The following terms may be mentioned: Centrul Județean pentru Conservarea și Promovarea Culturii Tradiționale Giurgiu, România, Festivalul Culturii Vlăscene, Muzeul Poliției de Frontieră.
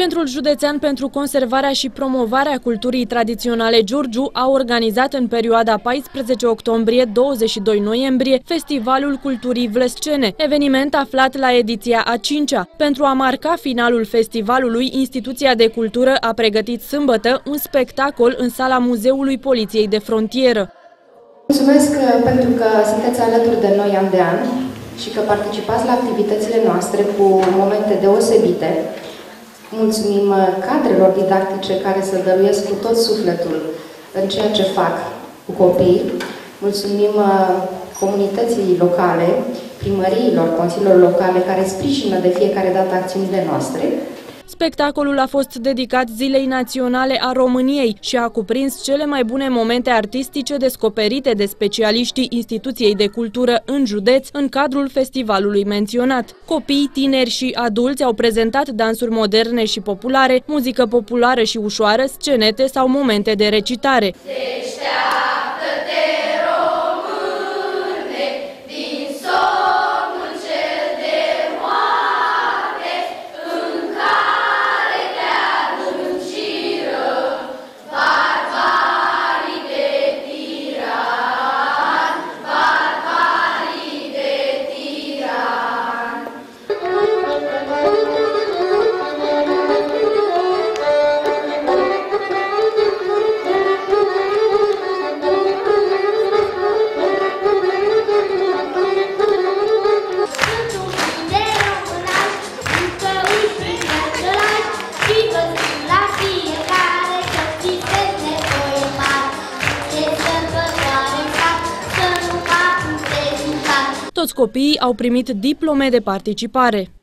Centrul Județean pentru Conservarea și Promovarea Culturii Tradiționale Giurgiu a organizat în perioada 14 octombrie-22 noiembrie Festivalul Culturii Vlăscene, eveniment aflat la ediția a 5-a. Pentru a marca finalul festivalului, instituția de cultură a pregătit sâmbătă un spectacol în sala Muzeului Poliției de Frontieră. Mulțumesc pentru că sunteți alături de noi an de an și că participați la activitățile noastre cu momente deosebite. Mulțumim cadrelor didactice care se dăruiesc cu tot sufletul în ceea ce fac cu copiii. Mulțumim comunității locale, primăriilor, consiliilor locale care sprijină de fiecare dată acțiunile noastre. Spectacolul a fost dedicat Zilei Naționale a României și a cuprins cele mai bune momente artistice descoperite de specialiștii Instituției de Cultură în județ în cadrul festivalului menționat. Copii, tineri și adulți au prezentat dansuri moderne și populare, muzică populară și ușoară, scenete sau momente de recitare. Toți copiii au primit diplome de participare.